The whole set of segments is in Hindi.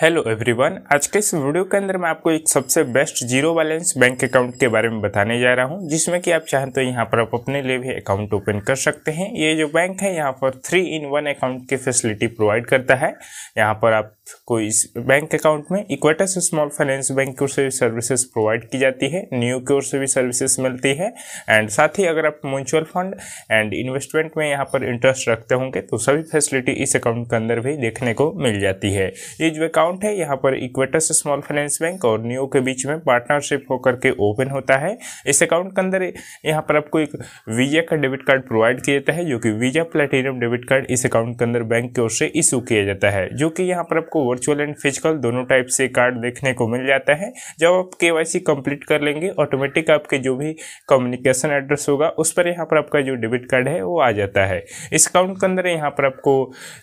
हेलो एवरीवन, आज के इस वीडियो के अंदर मैं आपको एक सबसे best zero balance bank account के बारे में बताने जा रहा हूं, जिसमें कि आप चाहें तो यहां पर आप अपने लिए भी अकाउंट ओपन कर सकते हैं। ये जो बैंक है यहां पर 3-in-1 अकाउंट की फैसिलिटी प्रोवाइड करता है। यहां पर आपको इस बैंक अकाउंट में इक्विटास स्मॉल फाइनेंस बैंक की ओर से भी सर्विसेज प्रोवाइड की जाती है, न्यू की ओर से भी सर्विसेज मिलती है, एंड साथ ही अगर आप म्यूचुअल फंड एंड इन्वेस्टमेंट में यहाँ पर इंटरेस्ट रखते होंगे तो सभी फैसिलिटी इस अकाउंट के अंदर भी देखने को मिल जाती है। ये जो है यहाँ पर इक्विटास स्मॉल फाइनेंस बैंक और नियो के बीच में पार्टनरशिप होकर के ओपन होता है। इस अकाउंट के अंदर यहाँ पर आपको एक वीजा का डेबिट कार्ड प्रोवाइड किया जाता है, जो कि वीजा प्लैटिनम डेबिट कार्ड इस अकाउंट के अंदर बैंक की ओर से इशू किया जाता है, जो कि यहाँ पर आपको वर्चुअल एंड फिजिकल दोनों टाइप से कार्ड देखने को मिल जाता है। जब आप KYC कंप्लीट कर लेंगे ऑटोमेटिक आपके जो भी कम्युनिकेशन एड्रेस होगा उस पर यहाँ पर आपका जो डेबिट कार्ड है वो आ जाता है। इस अकाउंट के अंदर यहाँ पर आपको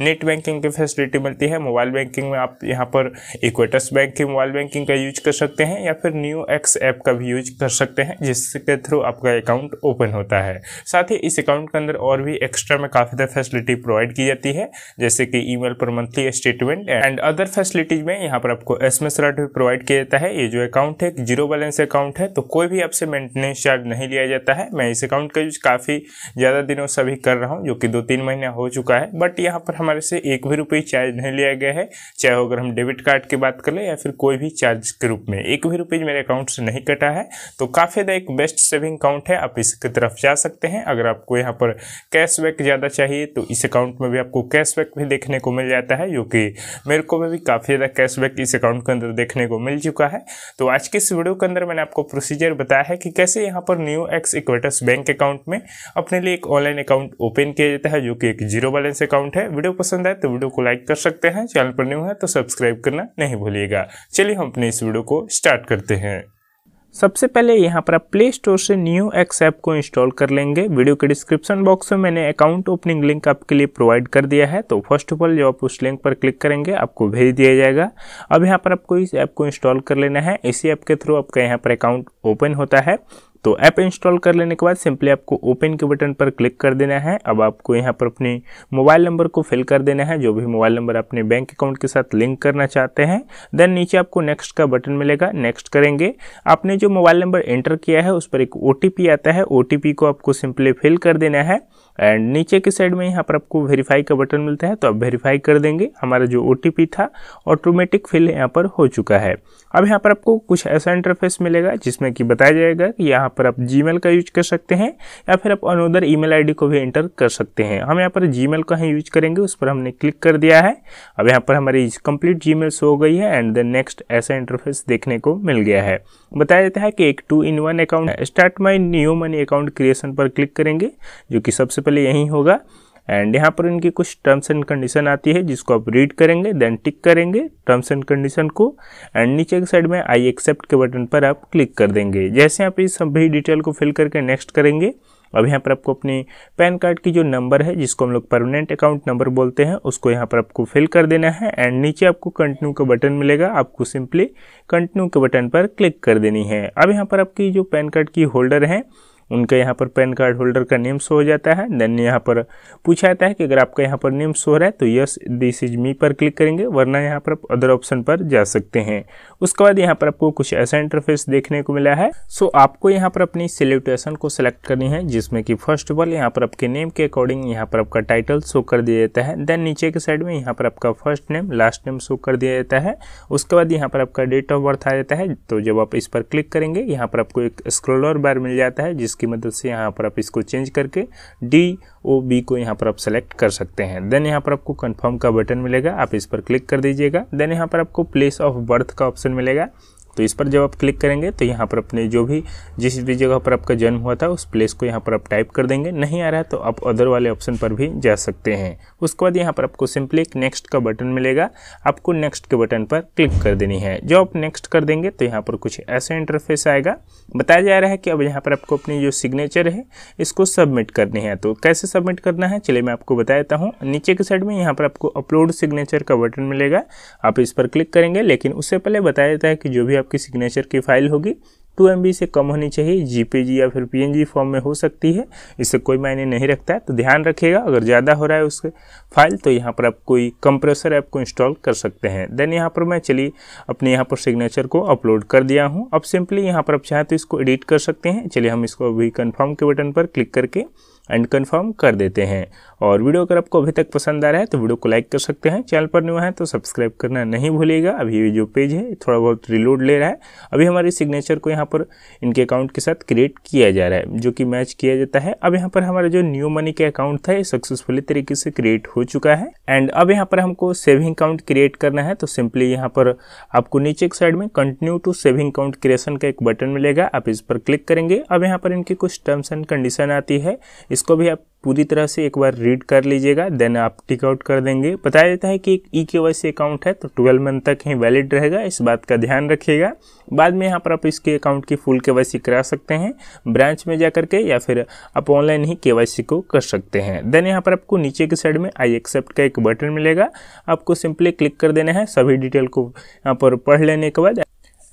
नेट बैंकिंग की फैसिलिटी मिलती है। मोबाइल बैंकिंग में आप यहाँ पर इक्विटास बैंक की मोबाइल बैंकिंग का यूज कर सकते हैं या फिर NeoX ऐप का भी यूज कर सकते हैं, जिसके थ्रू आपका अकाउंट ओपन होता है। साथ ही इस अकाउंट के अंदर और भी एक्स्ट्रा में काफ़ी ज़्यादा फैसिलिटी प्रोवाइड की जाती है, जैसे कि ईमेल पर monthly statement and other facilities में यहाँ पर आपको SMS अलर्ट भी प्रोवाइड किया जाता है। ये जो अकाउंट है जीरो बैलेंस अकाउंट है, तो कोई भी आपसे मेंटेनेंस चार्ज नहीं लिया जाता है। मैं इस अकाउंट का यूज काफ़ी ज़्यादा दिनों से भी कर रहा हूँ, जो कि 2-3 महीने हो चुका है, बट यहाँ पर हमारे से 1 भी रुपये चार्ज नहीं लिया गया है। चाहे अगर हम डेबिट कार्ड की बात कर लें या फिर कोई भी चार्ज के रूप में 1 भी रुपये मेरे अकाउंट से नहीं कटा है। तो काफ़ी ज़्यादा एक बेस्ट सेविंग अकाउंट है, आप इसकी तरफ जा सकते हैं। अगर आपको यहाँ पर कैशबैक ज़्यादा चाहिए तो इस अकाउंट में भी आपको कैशबैक भी देखने को मिल जाता है, जो कि मेरे को भी काफ़ी ज़्यादा कैशबैक इस अकाउंट के अंदर देखने को मिल चुका है। तो आज के इस वीडियो के अंदर मैंने आपको प्रोसीजर बताया है कि कैसे यहाँ पर NeoX इक्विटास बैंक अकाउंट में अपने लिए एक ऑनलाइन अकाउंट ओपन किया जाता है, जो कि एक जीरो बैलेंस अकाउंट है। वीडियो पसंद आए तो वीडियो को लाइक कर सकते हैं, चैनल पर न्यू है तो सब्सक्राइब करना नहीं भूलिएगा। चलिए हम अपने इस वीडियो को स्टार्ट करते हैं। सबसे पहले यहाँ पर आप प्ले स्टोर से NeoX ऐप को इंस्टॉल कर लेंगे। वीडियो के डिस्क्रिप्शन बॉक्स में मैंने अकाउंट ओपनिंग लिंक आपके लिए प्रोवाइड कर दिया है, तो फर्स्ट ऑफ ऑल जब आप उस लिंक पर क्लिक करेंगे आपको भेज दिया जाएगा। अब यहाँ पर आपको इस ऐप को इंस्टॉल कर लेना है। इसी ऐप के थ्रू आपका यहाँ पर अकाउंट ओपन होता है। तो ऐप इंस्टॉल कर लेने के बाद सिंपली आपको ओपन के बटन पर क्लिक कर देना है। अब आपको यहाँ पर अपने मोबाइल नंबर को फिल कर देना है, जो भी मोबाइल नंबर अपने बैंक अकाउंट के साथ लिंक करना चाहते हैं। देन नीचे आपको नेक्स्ट का बटन मिलेगा, नेक्स्ट करेंगे। आपने जो मोबाइल नंबर एंटर किया है उस पर एक OTP आता है, OTP को आपको सिंपली फिल कर देना है। एंड नीचे के साइड में यहाँ पर आपको वेरीफाई का बटन मिलता है, तो आप वेरीफाई कर देंगे। हमारा जो OTP था ऑटोमेटिक फिल यहाँ पर हो चुका है। अब यहाँ पर आपको कुछ ऐसा इंटरफेस मिलेगा जिसमें कि बताया जाएगा कि यहाँ पर आप Gmail का यूज कर सकते हैं या फिर आप अनोदर ईमेल आईडी को भी एंटर कर सकते हैं। हम यहाँ पर Gmail का ही यूज करेंगे, उस पर हमने क्लिक कर दिया है। अब यहाँ पर हमारी कंप्लीट Gmail शो हो गई है एंड देन नेक्स्ट ऐसा इंटरफेस देखने को मिल गया है। बताया जाता है कि एक 2-in-1 account start my new money account creation पर क्लिक करेंगे, जो कि सबसे पहले यही होगा। एंड यहाँ पर इनकी कुछ टर्म्स एंड कंडीशन आती है जिसको आप रीड करेंगे, देन टिक करेंगे टर्म्स एंड कंडीशन को, एंड नीचे के साइड में आई एक्सेप्ट के बटन पर आप क्लिक कर देंगे। जैसे आप इस सभी डिटेल को फिल करके नेक्स्ट करेंगे, अब यहाँ पर आपको अपने पैन कार्ड की जो नंबर है, जिसको हम लोग परमानेंट अकाउंट नंबर बोलते हैं, उसको यहाँ पर आपको फिल कर देना है। एंड नीचे आपको कंटिन्यू का बटन मिलेगा, आपको सिंपली कंटिन्यू के बटन पर क्लिक कर देनी है। अब यहाँ पर आपकी जो पैन कार्ड की होल्डर हैं उनका यहाँ पर पैन कार्ड होल्डर का नेम शो हो जाता है। देन यहाँ पर पूछा जाता है कि अगर आपका यहाँ पर नेम शो हो रहा है तो यस दिस इज मी पर क्लिक करेंगे, वरना यहाँ पर आप अदर ऑप्शन पर जा सकते हैं। उसके बाद यहाँ पर आपको कुछ ऐसा इंटरफेस देखने को मिला है। सो आपको यहाँ पर अपनी सैल्यूटेशन को सिलेक्ट करनी है, जिसमें कि फर्स्ट ऑफ ऑल यहाँ पर आपके नेम के अकॉर्डिंग यहाँ पर आपका टाइटल शो कर दिया जाता है। देन नीचे के साइड में यहाँ पर आपका first name last name show कर दिया जाता है। उसके बाद यहाँ पर आपका डेट ऑफ बर्थ आ जाता है। तो जब आप इस पर क्लिक करेंगे यहाँ पर आपको एक स्क्रॉलर बार मिल जाता है, की मदद से यहाँ पर आप इसको चेंज करके DOB को यहाँ पर आप सेलेक्ट कर सकते हैं। देन यहाँ पर आपको कंफर्म का बटन मिलेगा, आप इस पर क्लिक कर दीजिएगा। देन यहाँ पर आपको प्लेस ऑफ बर्थ का ऑप्शन मिलेगा, तो इस पर जब आप क्लिक करेंगे तो यहाँ पर अपने जो भी जिस भी जगह पर आपका जन्म हुआ था उस प्लेस को यहाँ पर आप टाइप कर देंगे। नहीं आ रहा है तो आप अदर वाले ऑप्शन पर भी जा सकते हैं। उसके बाद यहाँ पर आपको सिंपली एक नेक्स्ट का बटन मिलेगा, आपको नेक्स्ट के बटन पर क्लिक कर देनी है। जब आप नेक्स्ट कर देंगे तो यहाँ पर कुछ ऐसा इंटरफेस आएगा। बताया जा रहा है कि अब यहाँ पर आपको अपनी जो सिग्नेचर है इसको सबमिट करनी है। तो कैसे सबमिट करना है चलिए मैं आपको बता देता हूँ। नीचे के साइड में यहाँ पर आपको अपलोड सिग्नेचर का बटन मिलेगा, आप इस पर क्लिक करेंगे। लेकिन उससे पहले बताया जाता है कि जो भी आपकी सिग्नेचर की फाइल होगी 2 MB से कम होनी चाहिए, जीपीजी या फिर पीएनजी फॉर्म में हो सकती है, इससे कोई मायने नहीं रखता है। तो ध्यान रखिएगा, अगर ज़्यादा हो रहा है उसके फाइल तो यहाँ पर आप कोई कंप्रेसर ऐप को इंस्टॉल कर सकते हैं। देन यहाँ पर मैं चलिए अपने यहाँ पर सिग्नेचर को अपलोड कर दिया हूँ। अब सिंपली यहाँ पर आप चाहें तो इसको एडिट कर सकते हैं। चलिए हम इसको अभी कन्फर्म के बटन पर क्लिक करके एंड कन्फर्म कर देते हैं। और वीडियो अगर आपको अभी तक पसंद आ रहा है तो वीडियो को लाइक कर सकते हैं, चैनल पर न्यू है तो सब्सक्राइब करना नहीं भूलिएगा। अभी ये जो पेज है थोड़ा बहुत रिलोड ले रहा है, अभी हमारे सिग्नेचर को यहाँ पर इनके अकाउंट के साथ क्रिएट किया जा रहा है जो कि मैच किया जाता है। अब यहाँ पर हमारा जो न्यू मनी का अकाउंट था ये सक्सेसफुली तरीके से क्रिएट हो चुका है। एंड अब यहाँ पर हमको सेविंग अकाउंट क्रिएट करना है, तो सिंपली यहाँ पर आपको नीचे की साइड में continue to saving account creation का एक बटन मिलेगा, आप इस पर क्लिक करेंगे। अब यहाँ पर इनकी कुछ टर्म्स एंड कंडीशन आती है, इसको भी आप पूरी तरह से एक बार रीड कर लीजिएगा, देन आप टिक आउट कर देंगे। बताया जाता है कि एक EKYC अकाउंट है तो 12 मंथ तक ही वैलिड रहेगा, इस बात का ध्यान रखिएगा। बाद में यहाँ पर आप इसके अकाउंट की फुल KYC करा सकते हैं ब्रांच में जा करके, या फिर आप ऑनलाइन ही KYC को कर सकते हैं। देन यहाँ पर आपको नीचे की साइड में आई एक्सेप्ट का एक बटन मिलेगा, आपको सिंपली क्लिक कर देना है सभी डिटेल को यहाँ पर पढ़ लेने के बाद।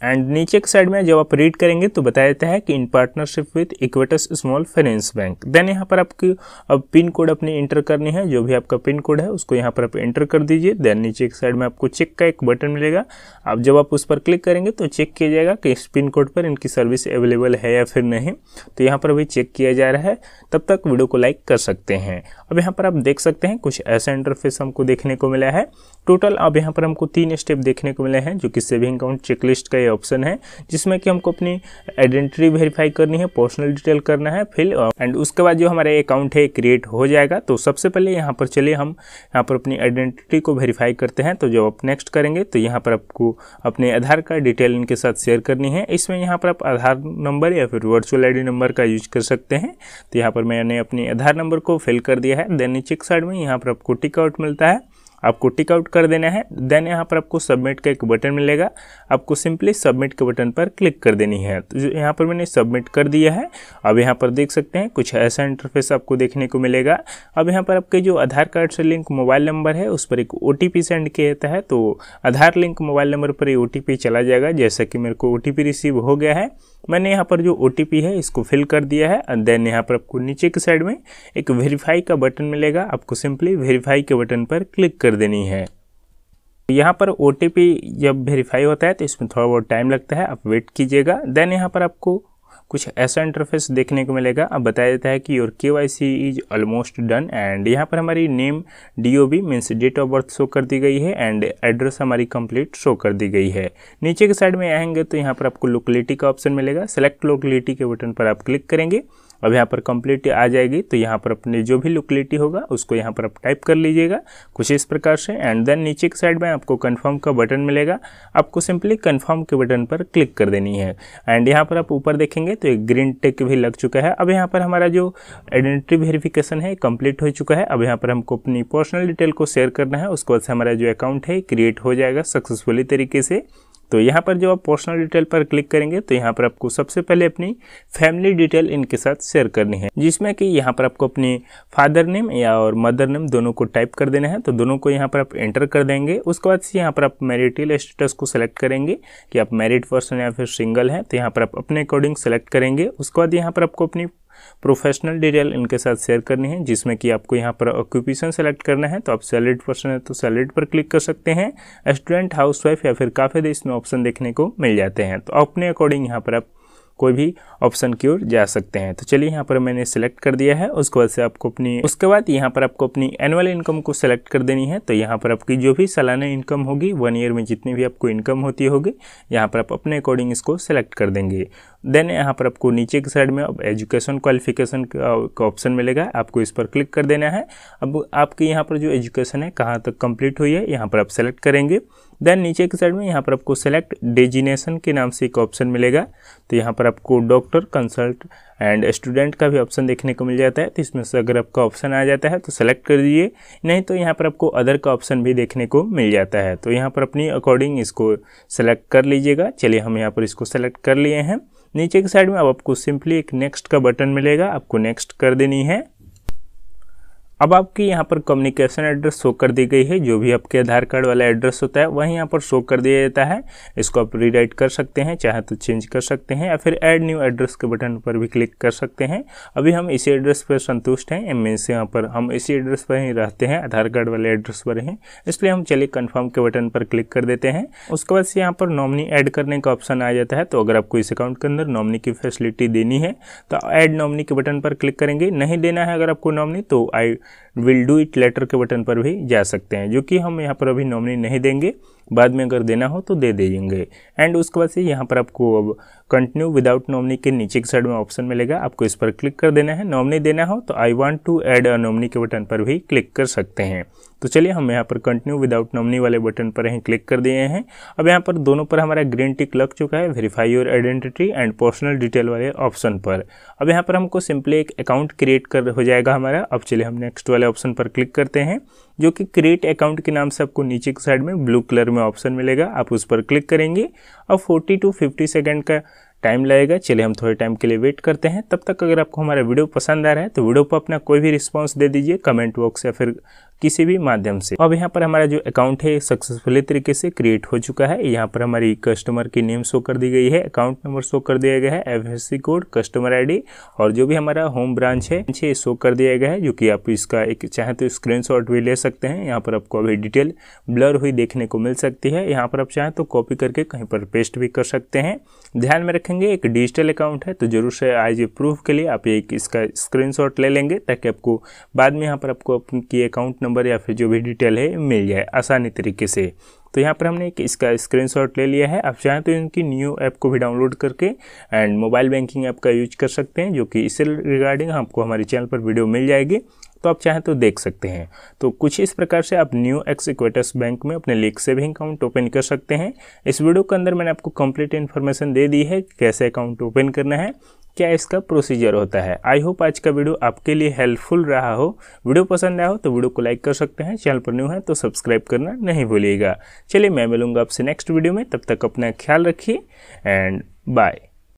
एंड नीचे के साइड में जब आप रीड करेंगे तो बताया जाता है कि in partnership with Equitas small finance bank. Then यहाँ पर आपकी अब पिन कोड अपनी इंटर करनी है, जो भी आपका पिन कोड है उसको यहाँ पर आप इंटर कर दीजिए। देन नीचे के साइड में आपको चेक का एक बटन मिलेगा, आप जब आप उस पर क्लिक करेंगे तो चेक किया जाएगा कि इस पिन कोड पर इनकी सर्विस अवेलेबल है या फिर नहीं, तो यहाँ पर भी चेक किया जा रहा है। तब तक वीडियो को लाइक कर सकते हैं। अब यहाँ पर आप देख सकते हैं कुछ ऐसा इंटरफेस हमको देखने को मिला है। टोटल अब यहाँ पर हमको 3 स्टेप देखने को मिले हैं, जो कि सेविंग अकाउंट चेकलिस्ट का ऑप्शन है, जिसमें कि हमको अपनी आइडेंटिटी वेरीफाई करनी है, पर्सनल डिटेल करना है फिल, एंड उसके बाद जो हमारा अकाउंट है क्रिएट हो जाएगा। तो सबसे पहले यहाँ पर चलिए हम यहाँ पर अपनी आइडेंटिटी को वेरीफाई करते हैं। तो जब आप नेक्स्ट करेंगे तो यहाँ पर आपको अपने आधार कार्ड डिटेल इनके साथ शेयर करनी है। इसमें यहाँ पर आप आधार नंबर या फिर वर्चुअल आई डी नंबर का यूज कर सकते हैं। तो यहाँ पर मैंने अपने आधार नंबर को फिल कर दिया है। देन नीचे की साइड में यहाँ पर आपको टिक आउट मिलता है, आपको टिक आउट कर देना है। देन यहाँ पर आपको सबमिट का एक बटन मिलेगा, आपको सिंपली सबमिट के बटन पर क्लिक कर देनी है। तो यहाँ पर मैंने सबमिट कर दिया है। अब यहाँ पर देख सकते हैं कुछ ऐसा इंटरफेस आपको देखने को मिलेगा। अब यहाँ पर आपके जो आधार कार्ड से लिंक मोबाइल नंबर है उस पर एक OTP सेंड किया जाता है, तो आधार लिंक मोबाइल नंबर पर ये OTP चला जाएगा। जैसा कि मेरे को OTP रिसीव हो गया है, मैंने यहाँ पर जो OTP है इसको फिल कर दिया है। एंड देन यहाँ पर आपको नीचे की साइड में एक वेरीफाई का बटन मिलेगा, आपको सिंपली वेरीफाई के बटन पर क्लिक कर देनी है। यहाँ पर OTP जब वेरीफाई होता है तो इसमें थोड़ा बहुत टाइम लगता है, आप वेट कीजिएगा। देन यहाँ पर आपको कुछ ऐसा इंटरफेस देखने को मिलेगा, अब बताया जाता है कि your KYC is almost done. And यहाँ पर हमारी name DOB means date of birth show कर दी गई है, एंड एड्रेस हमारी कंप्लीट शो कर दी गई है। नीचे के साइड में आएंगे तो यहाँ पर आपको लोकेलिटी का ऑप्शन मिलेगा, सेलेक्ट लोकेलिटी के बटन पर आप क्लिक करेंगे। अब यहाँ पर कंप्लीट आ जाएगी, तो यहाँ पर अपने जो भी लोकेलिटी होगा उसको यहाँ पर आप टाइप कर लीजिएगा कुछ इस प्रकार से। एंड देन नीचे की साइड में आपको कन्फर्म का बटन मिलेगा, आपको सिंपली कन्फर्म के बटन पर क्लिक कर देनी है। एंड यहाँ पर आप ऊपर देखेंगे तो एक ग्रीन टिक भी लग चुका है। अब यहाँ पर हमारा जो आइडेंटिटी वेरिफिकेशन है कंप्लीट हो चुका है। अब यहाँ पर हमको अपनी पर्सनल डिटेल को शेयर करना है, उसके बाद से हमारा जो अकाउंट है क्रिएट हो जाएगा सक्सेसफुली तरीके से। तो यहाँ पर जब आप पर्सनल डिटेल पर क्लिक करेंगे तो यहाँ पर आपको सबसे पहले अपनी फैमिली डिटेल इनके साथ शेयर करनी है, जिसमें कि यहाँ पर आपको अपने फादर नेम या और मदर नेम दोनों को टाइप कर देना है। तो दोनों को यहाँ पर आप एंटर कर देंगे। उसके बाद से यहाँ पर आप मैरिटल स्टेटस को सिलेक्ट करेंगे कि आप मैरिड पर्सन या फिर सिंगल हैं, तो यहाँ पर आप अपने अकॉर्डिंग सेलेक्ट करेंगे। उसके बाद यहाँ पर आपको अपनी प्रोफेशनल डिटेल इनके साथ शेयर करनी है, जिसमें कि आपको यहाँ पर ऑक्यूपेशन सेलेक्ट करना है। तो आप सैलरीड पर्सन है तो सैलरीड पर क्लिक कर सकते हैं, स्टूडेंट, हाउसवाइफ या फिर काफ़ी इसमें ऑप्शन देखने को मिल जाते हैं। तो अपने अकॉर्डिंग यहाँ पर आप कोई भी ऑप्शन की ओर जा सकते हैं। तो चलिए यहाँ पर मैंने सेलेक्ट कर दिया है। उसके बाद यहाँ पर आपको अपनी एनुअल इनकम को सेलेक्ट कर देनी है। तो यहाँ पर आपकी जो भी सालाना इनकम होगी, 1 ईयर में जितनी भी आपको इनकम होती होगी, यहाँ पर आप अपने अकॉर्डिंग इसको सेलेक्ट कर देंगे। देन यहाँ पर आपको नीचे की साइड में अब एजुकेशन क्वालिफिकेशन का ऑप्शन मिलेगा, आपको इस पर क्लिक कर देना है। अब आपकी यहाँ पर जो एजुकेशन है कहाँ तक कंप्लीट हुई है यहाँ पर आप सेलेक्ट करेंगे। देन नीचे की साइड में यहाँ पर आपको सेलेक्ट डेजिनेशन के नाम से एक ऑप्शन मिलेगा, तो यहाँ पर आपको डॉक्टर, कंसल्ट एंड स्टूडेंट का भी ऑप्शन देखने को मिल जाता है। तो इसमें से अगर आपका ऑप्शन आ जाता है तो सेलेक्ट कर दीजिए, नहीं तो यहाँ पर आपको अदर का ऑप्शन भी देखने को मिल जाता है। तो यहाँ पर अपनी अकॉर्डिंग इसको सेलेक्ट कर लीजिएगा। चलिए हम यहाँ पर इसको सेलेक्ट कर लिए हैं। नीचे की साइड में अब आपको सिंपली एक नेक्स्ट का बटन मिलेगा, आपको नेक्स्ट कर देनी है। अब आपकी यहाँ पर कम्युनिकेशन एड्रेस शो कर दी गई है, जो भी आपके आधार कार्ड वाला एड्रेस होता है वहीं यहाँ पर शो कर दिया जाता है। इसको आप रीराइट कर सकते हैं, चाहे तो चेंज कर सकते हैं या फिर ऐड न्यू एड्रेस के बटन पर भी क्लिक कर सकते हैं। अभी हम इसी एड्रेस पर संतुष्ट हैं, एम मीन से यहाँ पर हम इसी एड्रेस पर ही रहते हैं, आधार कार्ड वाले एड्रेस पर हैं, इसलिए हम चलिए कन्फर्म के बटन पर क्लिक कर देते हैं। उसके बाद से यहाँ पर नॉमिनी ऐड करने का ऑप्शन आ जाता है। तो अगर आपको इस अकाउंट के अंदर नॉमिनी की फैसिलिटी देनी है तो ऐड नॉमिनी के बटन पर क्लिक करेंगे, नहीं देना है अगर आपको नॉमिनी तो I will do it later के बटन पर भी जा सकते हैं, जो कि हम यहाँ पर अभी नॉमिनी नहीं देंगे, बाद में अगर देना हो तो दे देंगे। एंड उसके बाद से यहाँ पर आपको अब कंटिन्यू विदाउट नॉमिनी के नीचे की साइड में ऑप्शन मिलेगा, आपको इस पर क्लिक कर देना है। नॉमिनी देना हो तो I want to add a nominee के बटन पर भी क्लिक कर सकते हैं। तो चलिए हम यहाँ पर कंटिन्यू विदाउट नॉमिनी वाले बटन पर ही क्लिक कर दिए हैं। अब यहाँ पर दोनों पर हमारा ग्रीन टिक लग चुका है, verify your identity and personal detail वाले ऑप्शन पर। अब यहाँ पर हमको सिंपली एक अकाउंट क्रिएट कर हो जाएगा हमारा। अब चलिए हम नेक्स्ट वाले ऑप्शन पर क्लिक करते हैं, जो कि क्रिएट अकाउंट के नाम से आपको नीचे की साइड में ब्लू कलर में ऑप्शन मिलेगा, आप उस पर क्लिक करेंगे। अब 40 to 50 सेकेंड का टाइम लगेगा, चलिए हम थोड़े टाइम के लिए वेट करते हैं। तब तक अगर आपको हमारा वीडियो पसंद आ रहा है तो वीडियो पर अपना कोई भी रिस्पांस दे दीजिए, कमेंट बॉक्स या फिर किसी भी माध्यम से। अब यहाँ पर हमारा जो अकाउंट है सक्सेसफुली तरीके से क्रिएट हो चुका है। यहाँ पर हमारी कस्टमर की नेम शो कर दी गई है, अकाउंट नंबर शो कर दिया गया है, एफएससी कोड, कस्टमर आईडी और जो भी हमारा होम ब्रांच है शो कर दिया गया है, जो कि आप इसका एक चाहे तो स्क्रीनशॉट भी ले सकते हैं। यहाँ पर आपको अभी डिटेल ब्लर हुई देखने को मिल सकती है, यहाँ पर आप चाहें तो कॉपी करके कहीं पर पेस्ट भी कर सकते हैं। ध्यान में रखेंगे एक डिजिटल अकाउंट है तो जरूर से आई प्रूफ के लिए आप एक इसका स्क्रीनशॉट ले लेंगे, ताकि आपको बाद में यहाँ पर आपको अपनी अकाउंट नंबर या फिर जो भी डिटेल है मिल जाए आसानी तरीके से। तो यहाँ पर हमने इसका स्क्रीनशॉट ले लिया है। आप चाहें तो इनकी न्यू ऐप को भी डाउनलोड करके एंड मोबाइल बैंकिंग ऐप का यूज कर सकते हैं, जो कि इससे रिगार्डिंग आपको हमारे चैनल पर वीडियो मिल जाएगी, तो आप चाहें तो देख सकते हैं। तो कुछ इस प्रकार से आप NeoX इक्विटास बैंक में अपने लिंक से भी अकाउंट ओपन कर सकते हैं। इस वीडियो के अंदर मैंने आपको कंप्लीट इन्फॉर्मेशन दे दी है कैसे अकाउंट ओपन करना है, क्या इसका प्रोसीजर होता है। आई होप आज का वीडियो आपके लिए हेल्पफुल रहा हो। वीडियो पसंद आया हो तो वीडियो को लाइक कर सकते हैं, चैनल पर न्यू है तो सब्सक्राइब करना नहीं भूलिएगा। चलिए मैं मिलूंगा आपसे नेक्स्ट वीडियो में, तब तक अपना ख्याल रखिए एंड बाय।